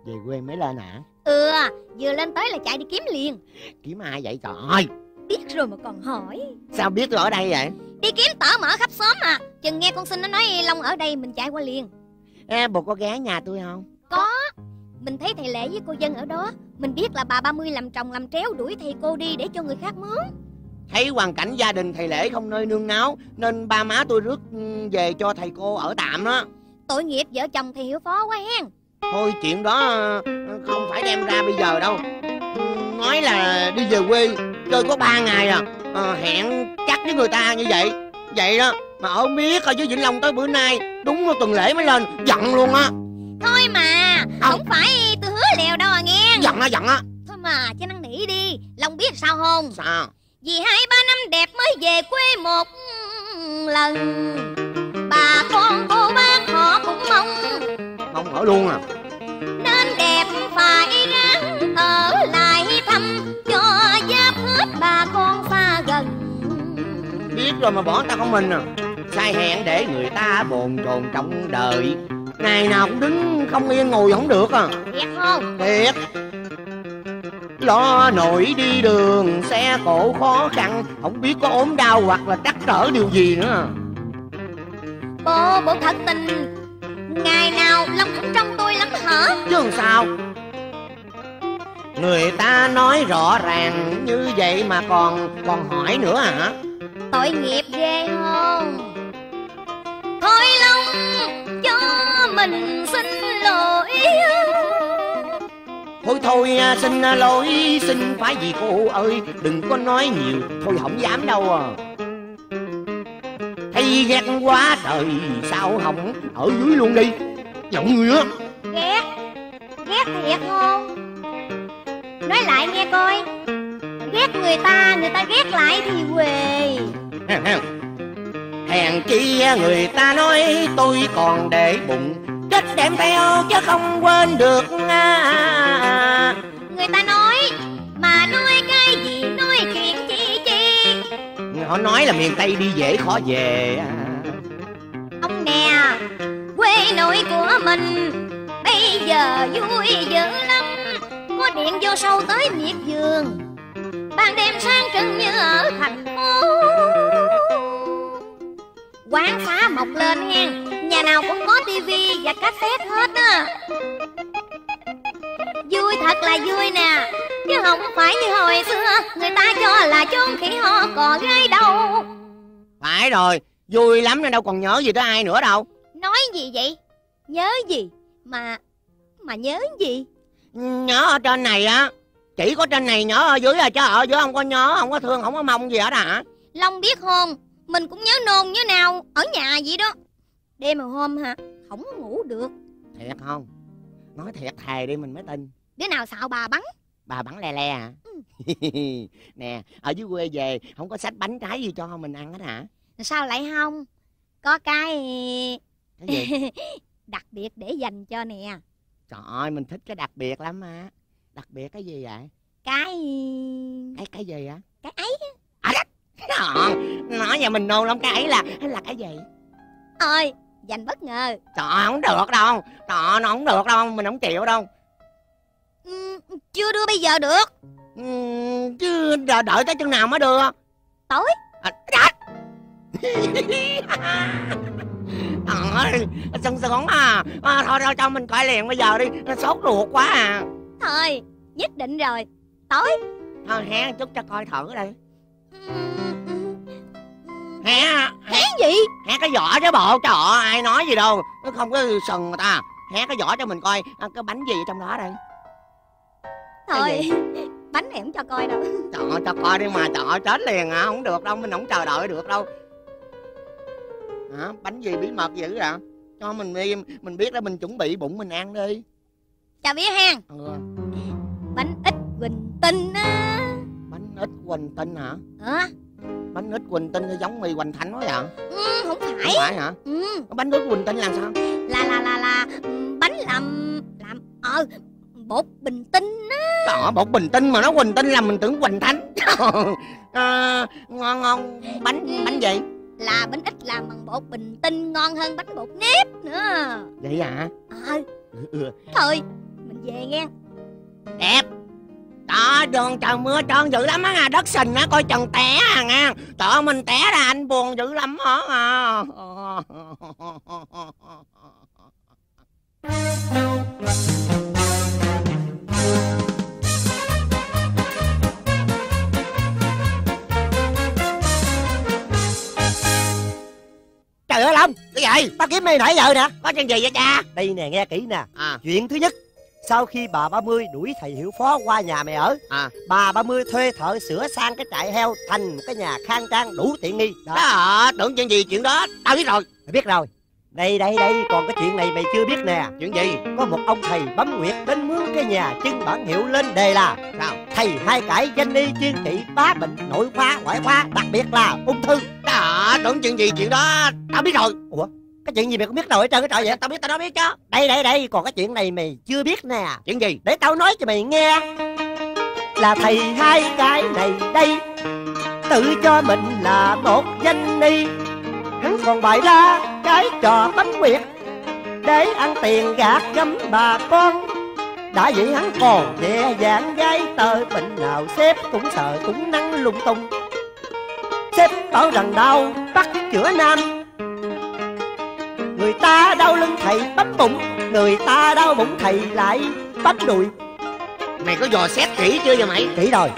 Về quê mới lên hả? Ừ, vừa lên tới là chạy đi kiếm liền. Kiếm ai vậy trời ơi? Biết rồi mà còn hỏi. Sao biết tôi ở đây vậy? Đi kiếm tở mở khắp xóm à. Chừng nghe con Sinh nó nói Long ở đây mình chạy qua liền. À, bộ có ghé nhà tôi không? Có. Mình thấy thầy Lệ với cô Dân ở đó. Mình biết là bà 30 làm trồng làm tréo đuổi thầy cô đi để cho người khác mướn. Thấy hoàn cảnh gia đình thầy Lệ không nơi nương náu, nên ba má tôi rước về cho thầy cô ở tạm đó. Tội nghiệp vợ chồng thầy Hiểu Phó quá hen. Thôi chuyện đó không phải đem ra bây giờ đâu. Nói là đi về quê chơi có 3 ngày à, hẹn chắc với người ta như vậy. Vậy đó, mà ở miết ở dưới Vĩnh Long tới bữa nay, đúng là tuần lễ mới lên, giận luôn á. Thôi mà, không phải tôi hứa lèo đâu à nghe. Giận á, giận á. Thôi mà, chứ năn nỉ đi, Long biết sao không? Sao? Vì 2-3 năm đẹp mới về quê một lần. Bà con cô bác họ cũng mong. Mong ở luôn à. Nên đẹp phải ráng ở lại thăm, cho giáp hết bà con xa gần. Biết rồi mà bỏ ta không mình à. Sai hẹn để người ta bồn chồn trong đời, ngày nào cũng đứng không yên ngồi không được à. Thiệt không? Thiệt. Lo nổi đi đường xe cộ khó khăn, không biết có ốm đau hoặc là trắc trở điều gì nữa. Bộ thật tình ngày nào Long cũng trong tôi lắm hả? Chứ làm sao. Người ta nói rõ ràng như vậy mà còn hỏi nữa hả? Tội nghiệp ghê không. Thôi Long cho mình xin lỗi. Thôi thôi xin lỗi, xin phải gì cô ơi, đừng có nói nhiều, thôi không dám đâu à. Thấy ghét quá trời sao không ở dưới luôn đi, giọng người á. Ghét? Ghét thiệt không? Nói lại nghe coi. Ghét người ta ghét lại thì quề. Hèn chi người ta nói tôi còn để bụng, chết đem theo chứ không quên được. Người ta nói mà nói cái gì nói chuyện chi. Họ nói là miền Tây đi dễ khó về. Ông nè, quê nội của mình bây giờ vui dữ lắm. Có điện vô sâu tới miệt vườn, ban đêm sáng trưng như ở thành phố. Quán xá mọc lên nha, nhà nào cũng có tivi và cassette hết á. Vui thật là vui nè, chứ không phải như hồi xưa người ta cho là chốn khỉ ho cò ghê đâu. Phải rồi, vui lắm nên đâu còn nhớ gì tới ai nữa đâu. Nói gì vậy? Nhớ gì? Mà nhớ gì? Nhớ ở trên này á, chỉ có trên này nhớ ở dưới à, chứ ở dưới không có nhớ, không có thương, không có mong gì hết hả? Long biết không? Mình cũng nhớ nôn như nào ở nhà vậy đó. Đêm mà hôm hả, không ngủ được. Thiệt không? Nói thiệt thề đi mình mới tin. Đứa nào xạo bà bắn? Bà bắn le le à? Ừ. Nè, ở dưới quê về không có sách bánh trái gì cho mình ăn hết hả? Sao lại không? Có cái Đặc biệt để dành cho nè. Trời ơi, mình thích cái đặc biệt lắm á. Đặc biệt cái gì vậy? Cái gì hả? Cái ấy á. Nói nhà mình nôn lắm. Cái ấy là cái gì? Ôi, dành bất ngờ. Trời ơi, không được đâu. Trời ơi, nó không được đâu, mình không chịu đâu. Chưa đưa bây giờ được. Chứ đợi tới chừng nào mới đưa? Tối. Trời ơi, sừng sững à. Thôi thôi cho mình coi liền bây giờ đi, sốt ruột quá à. Thôi, nhất định rồi. Tối. Thôi hé chút cho coi thử đây. Hé gì? Hé cái vỏ chứ bộ, trời ơi, ai nói gì đâu. Nó không có sừng người ta. Hé cái vỏ cho mình coi, cái bánh gì trong đó đây. Thôi, bánh này không cho coi đâu. Trời ơi, cho coi đi mà, trời ơi, chết liền à, không được đâu, mình không chờ đợi được đâu. Hả? Bánh gì bí mật dữ vậy? Cho mình đi, mình biết đó, mình chuẩn bị bụng mình ăn đi. Cho biết hen. Bánh ít Quỳnh Tinh á. Bánh ít Quỳnh Tinh hả? Bánh ít Quỳnh Tinh giống mì Hoành Thánh quá vậy? Không phải. Không phải hả? Bánh ít Quỳnh Tinh làm sao? Là bánh làm bột bình tinh á. Trời ơi, bột bình tinh mà nó Quỳnh Tinh là mình tưởng Hoành Thánh. Ngon ngon. Bánh gì? Là bánh ít làm bằng bột bình tinh, ngon hơn bánh bột nếp nữa. Vậy hả? Thôi mình về nghe. Đẹp. Đó, đường trời mưa trơn dữ lắm á, đất sình á, coi chừng té à nha. Trời ơi, mình té ra anh buồn dữ lắm hả. Trời ơi Long, cái gì? Ba kiếm mày nãy giờ nè. Có chuyện gì vậy cha? Đây nè, nghe kỹ nè. Chuyện thứ nhất, sau khi bà 30 đuổi thầy Hiệu Phó qua nhà mày ở, bà 30 thuê thợ sửa sang cái trại heo thành một cái nhà khang trang đủ tiện nghi. Đó, tưởng chuyện gì chuyện đó, tao biết rồi. Mày biết rồi. Đây, còn cái chuyện này mày chưa biết nè. Chuyện gì? Có một ông thầy bấm nguyệt đến mướn cái nhà trưng bản hiệu lên đề là sao? Thầy Hai Cải danh y chuyên trị bá bệnh nội khoa, ngoại khoa, đặc biệt là ung thư. Đó, tưởng chuyện gì chuyện đó, tao biết rồi. Ủa? Cái chuyện gì mày cũng biết rồi hết trơn cái trời vậy? Tao biết, tao nói biết chứ. Đây, còn cái chuyện này mày chưa biết nè. Chuyện gì? Để tao nói cho mày nghe. Là thầy Hai Cái này đây tự cho mình là một danh y, hắn còn bày ra cái trò bấm nguyệt để ăn tiền gạt gẫm bà con. Đã vậy hắn còn dè dạn giấy tờ, bệnh nào xếp cũng sợ cũng nắng lung tung. Xếp bảo rằng đau bắt chữa nam, người ta đau lưng thầy bấm bụng, người ta đau bụng thầy lại bấm đùi. Mày có dò xét kỹ chưa vậy mày? Kỹ rồi.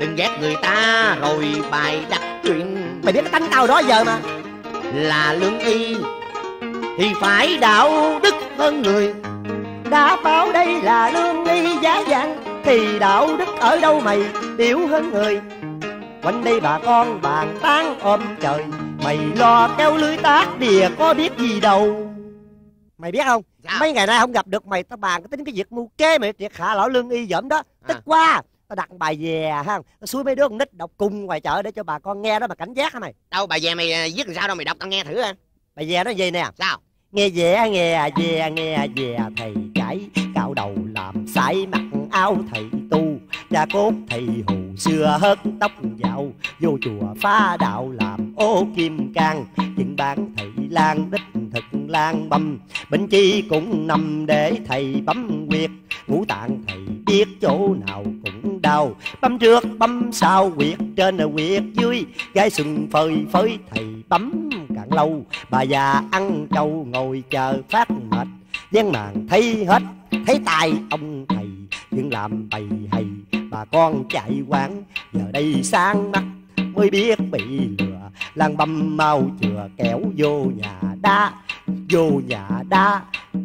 Đừng ghét người ta rồi bài đặt chuyện. Mày biết cái tánh tao đó giờ mà. Là lương y thì phải đạo đức hơn người. Đã báo đây là lương y giá vàng thì đạo đức ở đâu mày điểu hơn người. Quanh đây bà con bàn tán ôm trời, mày lo kéo lưới tác đìa có biết gì đâu. Mày biết không? Dạ. Mấy ngày nay không gặp được mày, tao bàn tính cái việc mưu kế mày triệt hạ lão lương y dởm đó. Tức quá, tao đặt bài về ha, tao xui mấy đứa con nít đọc cùng ngoài chợ để cho bà con nghe đó mà cảnh giác hả mày? Đâu bài về mày viết làm sao đâu, mày đọc tao nghe thử ha. Bài về nó gì nè? Sao? Nghe về nghe về thầy Cải cạo đầu làm sải, mặc áo thầy tu cha cốt, thầy hù xưa hớt tóc dạo, vô chùa phá đạo làm ô kim cang. Chuyện bán thầy lang đích thực lang băm, bệnh chi cũng nằm để thầy bấm quyệt. Ngũ tạng thầy biết chỗ nào cũng đau, bấm trước bấm sau, quyệt trên là quyệt dưới, gái sừng phơi phới thầy bấm càng lâu. Bà già ăn trâu ngồi chờ phát mệt, gian màn thấy hết thấy tài ông thầy. Chuyện làm bày hay bà con chạy quán, giờ đây sáng mắt mới biết bị lừa. Làng băm mau chừa kéo vô nhà đá, vô nhà đá,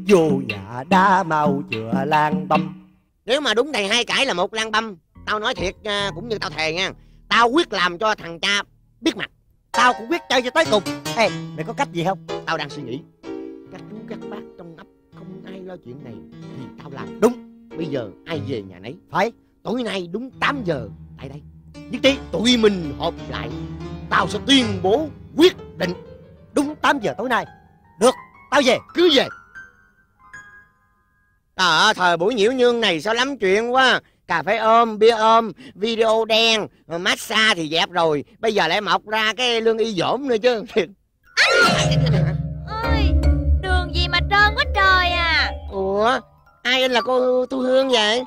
vô nhà đá mau chừa làng băm. Nếu mà đúng thầy Hai Cải là một làng băm, tao nói thiệt cũng như tao thề nha, tao quyết làm cho thằng cha biết mặt. Tao cũng quyết chơi cho tới cùng. Ê, mày có cách gì không? Tao đang suy nghĩ. Các chú các bác trong ấp không ai lo chuyện này thì tao làm đúng. Bây giờ ai về nhà nấy. Phải. Tối nay đúng 8 giờ tại đây. Nhất trí tụi mình họp lại. Tao sẽ tuyên bố quyết định đúng 8 giờ tối nay. Được. Tao về, cứ về. Thời buổi nhiễu nhương này sao lắm chuyện quá. Cà phê ôm, bia ôm, video đen, massage thì dẹp rồi. Bây giờ lại mọc ra cái lương y dỗm nữa chứ. Ôi, đường gì mà trơn quá trời à. Ủa, ai anh là cô Thu Hương vậy?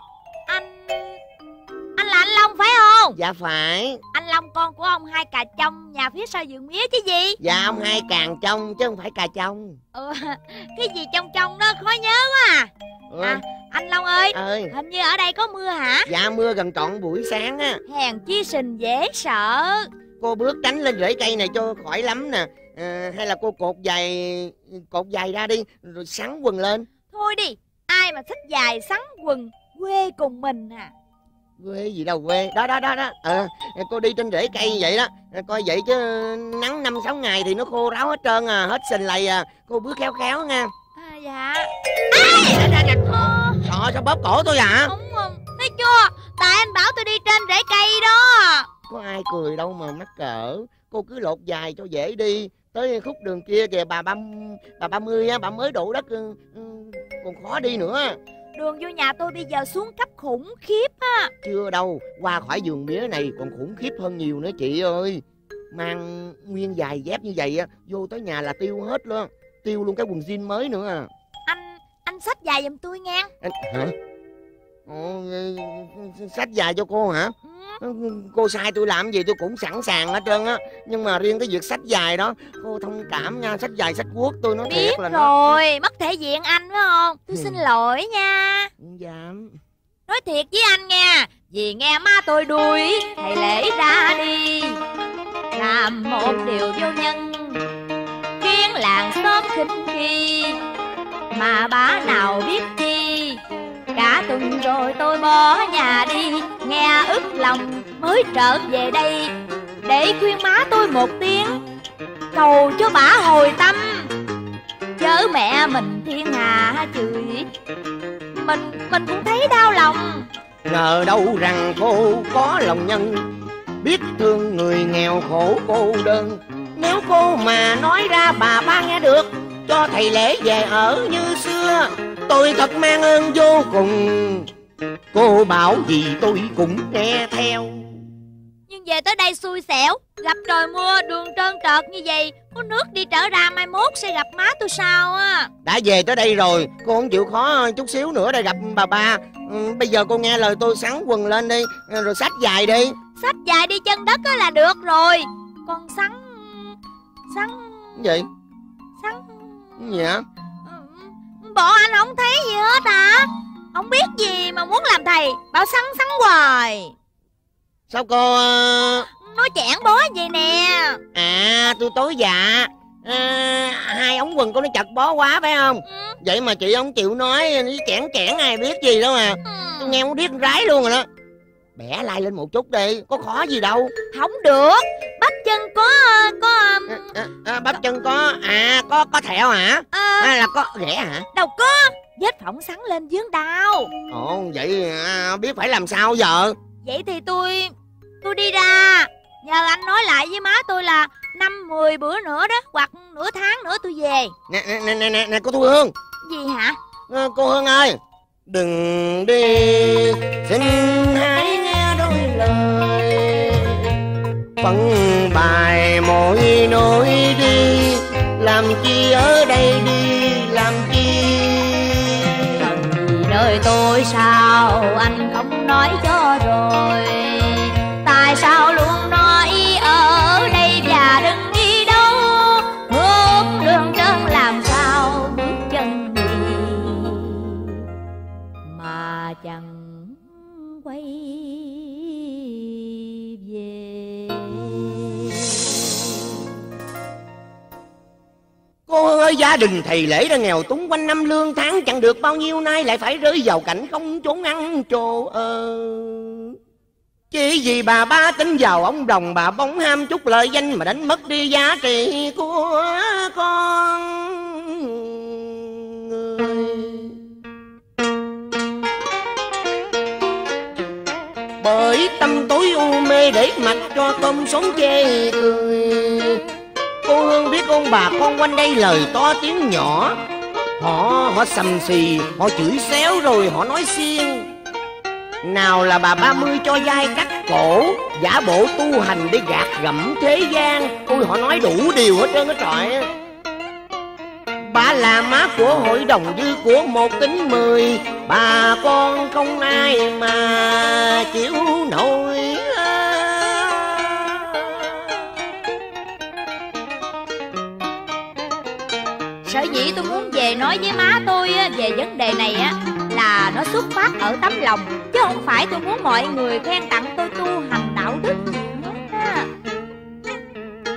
Anh là anh Long phải không? Dạ phải. Anh Long con của ông Hai Cà Trong nhà phía sau vườn mía chứ gì? Dạ ông Hai Càng Trong chứ không phải Cà Trong. Cái gì trong trong đó khó nhớ quá à. Anh Long ơi, hình như ở đây có mưa hả? Dạ mưa gần trọn buổi sáng á. Hèn chi sình dễ sợ. Cô bước tránh lên rễ cây này cho khỏi lắm nè. Hay là cô cột giày ra đi rồi sắn quần lên. Thôi đi, ai mà thích giày sắn quần quê cùng mình à. Quê gì đâu quê. Đó. Cô đi trên rễ cây vậy đó. Coi vậy chứ nắng 5-6 ngày thì nó khô ráo hết trơn à. Hết sình lầy à. Cô bước khéo khéo nha. Dạ. Sao bóp cổ tôi vậy? Không, thấy chưa? Tại anh bảo tôi đi trên rễ cây đó. Có ai cười đâu mà mắc cỡ. Cô cứ lột dài cho dễ đi. Tới khúc đường kia kìa bà 30 á, bà mới đổ đất còn khó đi nữa. Đường vô nhà tôi bây giờ xuống cấp khủng khiếp á. Chưa đâu, qua khỏi vườn mía này còn khủng khiếp hơn nhiều nữa chị ơi. Mang nguyên dài dép như vậy á, vô tới nhà là tiêu hết luôn. Tiêu luôn cái quần jean mới nữa à. Anh xách giày giùm tôi nghe. Hả? Xách giày cho cô hả? Cô sai tôi làm gì tôi cũng sẵn sàng hết trơn á. Nhưng mà riêng cái việc xách giày đó cô thông cảm nha. Xách giày xách guốc tôi nói biết thiệt là rồi, mất thể diện anh phải không? Tôi xin lỗi nha. Không dám. Nói thiệt với anh nghe. Vì nghe má tôi đuổi thầy lễ ra đi, làm một điều vô nhân, khiến làng xóm khinh khi. Mà bá nào biết chi, cả tuần rồi tôi bỏ nhà đi. Nghe ức lòng mới trở về đây, để khuyên má tôi một tiếng, cầu cho bả hồi tâm. Chớ mẹ mình thiên hà chửi, mình cũng thấy đau lòng. Ngờ đâu rằng cô có lòng nhân, biết thương người nghèo khổ cô đơn. Nếu cô mà nói ra bà ba nghe được, cho thầy lễ về ở như xưa. Tôi thật mang ơn vô cùng, cô bảo gì tôi cũng nghe theo. Nhưng về tới đây xui xẻo, gặp trời mưa, đường trơn trợt như vậy, có nước đi trở ra mai mốt sẽ gặp má tôi sao á. Đã về tới đây rồi, cô không chịu khó chút xíu nữa để gặp bà ba. Bây giờ cô nghe lời tôi, sắn quần lên đi, rồi xách giày đi. Xách giày đi chân đất á là được rồi. Còn sắn gì? Dạ. Bộ anh không thấy gì hết hả? Không biết gì mà muốn làm thầy, bảo sắn hoài. Sao cô nói chẻn bó vậy nè? Tôi tối dạ. Hai ống quần của nó chật bó quá phải không? Vậy mà chị không chịu nói, chẻn ai biết gì đâu mà. Tôi nghe muốn điếc rái luôn rồi đó. Bẻ lai lên một chút đi, có khó gì đâu. Không được, bắp chân có thẹo hả? Là có rẻ hả? Đâu có, vết phỏng sắn lên vướng đau. Ồ vậy biết phải làm sao giờ? Vậy thì tôi đi ra, nhờ anh nói lại với má tôi là 5-10 bữa nữa đó, hoặc nửa tháng nữa tôi về. Nè cô Thu Hương. Gì hả? Cô Hương ơi, đừng đi, xin hãy nghe đôi lời. Phận bài mỗi nỗi đi, làm chi ở đây đi làm chi. Cần đời tôi sao anh không nói cho rồi, tại sao luôn nói ở đây và đừng đi đâu. Bước đường chân làm sao bước chân đi, mà chẳng quay về. Cô Hương ơi, gia đình thầy lễ đã nghèo túng quanh năm, lương tháng chẳng được bao nhiêu, nay lại phải rơi vào cảnh không chốn ăn chỗ ở. Chỉ vì bà ba tính vào ông đồng, bà bóng ham chút lợi danh mà đánh mất đi giá trị của con người. Bởi tâm tối u mê để mặc cho tôm sống chê cười, Cô Hương biết ông bà con quanh đây lời to tiếng nhỏ, Họ sầm xì, họ chửi xéo rồi họ nói xiên. Nào là bà 30 cho dai cắt cổ, giả bộ tu hành để gạt gẫm thế gian. Ôi họ nói đủ điều hết trơn hết trọi. Bà là má của hội đồng dư của 1 tính 10, bà con không ai mà chịu nổi. Sở dĩ tôi muốn về nói với má tôi về vấn đề này á là nó xuất phát ở tấm lòng, chứ không phải tôi muốn mọi người khen tặng tôi tu hành đạo đức.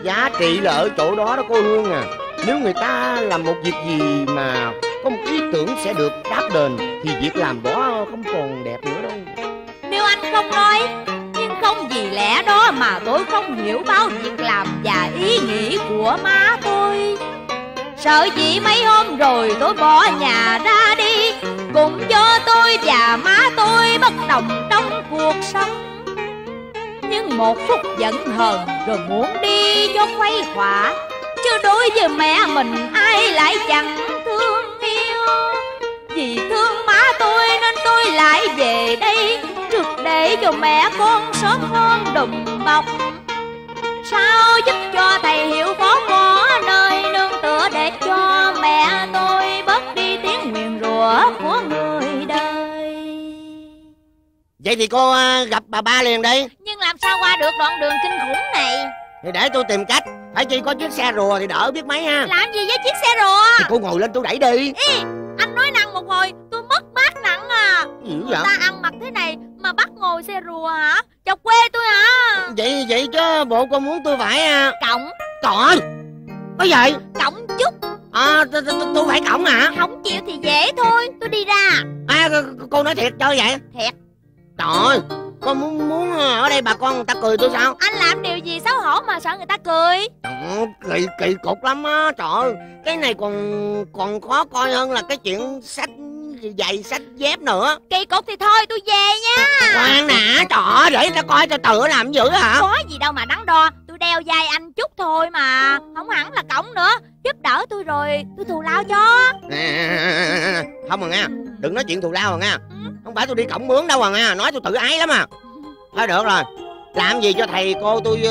Giá trị là ở chỗ đó đó cô Hương à. Nếu người ta làm một việc gì mà có một ý tưởng sẽ được đáp đền thì việc làm đó không còn đẹp nữa đâu. Nếu anh không nói, nhưng không vì lẽ đó mà tôi không hiểu bao việc làm và ý nghĩ của má tôi. Sợ gì mấy hôm rồi tôi bỏ nhà ra đi, cũng do tôi và má tôi bất đồng trong cuộc sống. Nhưng một phút giận hờn rồi muốn đi cho khuây khỏa, chứ đối với mẹ mình ai lại chẳng thương yêu. Vì thương má tôi nên tôi lại về đây, trước để cho mẹ con sớm hơn đùm bọc, sao giúp cho thầy hiểu có ngõ nơi nương tựa để cho mẹ tôi bớt đi tiếng nguyền rủa của người đời. Vậy thì cô gặp bà ba liền đi. Nhưng làm sao qua được đoạn đường kinh khủng này? Thì để tôi tìm cách. Phải chi có chiếc xe rùa thì đỡ biết mấy ha. Làm gì với chiếc xe rùa? Thì cô ngồi lên tôi đẩy đi. Ý, anh nói năng một hồi tôi mất mát nặng à. Người vậy? Ta ăn mặc thế này mà bắt ngồi xe rùa hả? Chọc quê tôi hả? Vậy chứ bộ cô muốn tôi phải cộng. Còi. Có vậy? Cộng chút. Tôi phải cộng hả? Không chịu thì dễ thôi, tôi đi ra. Cô nói thiệt chơi vậy? Thiệt. Trời ơi, con muốn ở đây bà con người ta cười tôi sao? Anh làm điều gì xấu hổ mà sợ người ta cười? Kỳ cục lắm á, trời ơi. Cái này còn khó coi hơn là cái chuyện sách giày sách dép nữa. Kỳ cục thì thôi tôi về nha. Khoan nè, trời ơi, để người ta coi tôi tự làm dữ hả? Có gì đâu mà đắn đo, tôi đeo vai anh chút thôi mà. Không hẳn là cổng nữa, giúp đỡ tôi rồi tôi thù lao cho. Không rồi nha, đừng nói chuyện thù lao rồi nha. Không phải tôi đi cổng mướn đâu à nha, nói tôi tự ái lắm à. Thôi được rồi, làm gì cho thầy cô tôi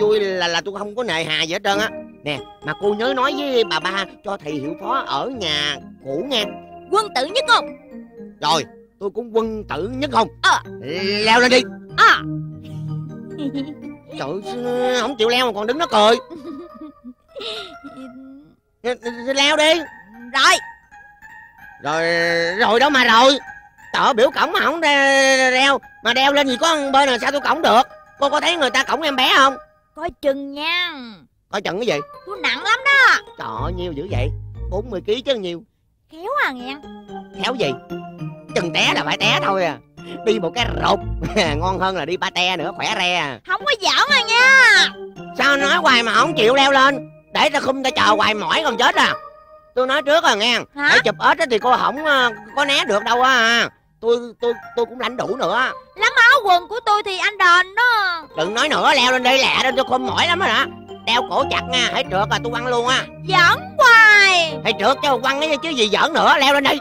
vui là tôi không có nề hà gì hết trơn á. Nè, mà cô nhớ nói với bà ba cho thầy hiệu phó ở nhà cũ nha. Quân tử nhất không? Rồi, tôi cũng quân tử nhất không? Leo lên đi. Trời, không chịu leo mà còn đứng nó cười. Leo đi. Rồi đâu mà rồi. Ở biểu cổng mà không đeo. Mà đeo lên gì có ăn bơi nào sao tôi cổng được. Cô có thấy người ta cổng em bé không? Coi chừng nha. Coi chừng cái gì? Tôi nặng lắm đó. Trời ơi, nhiêu dữ vậy? 40 kg chứ nhiêu. Khéo à nghe. Khéo gì? Chừng té là phải té thôi à. Đi một cái rụt ngon hơn là đi ba te nữa, khỏe re. Không có giỡn à nha. Sao nói hoài mà không chịu leo lên? Để ta khum ta chờ hoài mỏi còn chết à. Tôi nói trước rồi nghe. Để chụp ếch thì cô không có né được đâu à. Tôi cũng lãnh đủ nữa. Lắm áo quần của tôi thì anh đền đó. Đừng nói nữa, leo lên đây lẹ lên cho khôn mỏi lắm rồi hả. Đeo cổ chặt nha, hãy trượt là tôi quăng luôn á. Giỡn hoài. Hãy trượt cho quăng ấy chứ gì giỡn nữa, leo lên đi.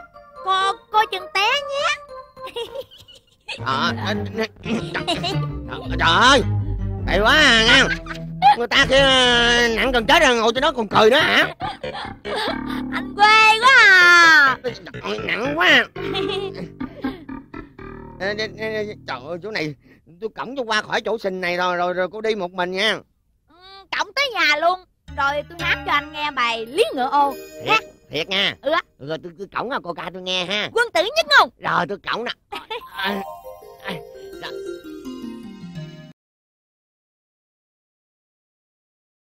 Cô chừng té nhé. Trời ơi, hay quá à, nha. Người ta kia nặng gần chết rồi ngồi cho nó còn cười nữa hả? Anh quê quá à. Nặng quá. Trời ơi, chỗ này tôi cõng cho qua khỏi chỗ sình này rồi cô đi một mình nha. Cõng tới nhà luôn. Rồi tôi hát cho anh nghe bài Lý Ngựa Ô. Thiệt nha. Rồi tôi cõng cho cô ca tôi nghe ha. Quân tử nhất không? Rồi tôi cõng nè.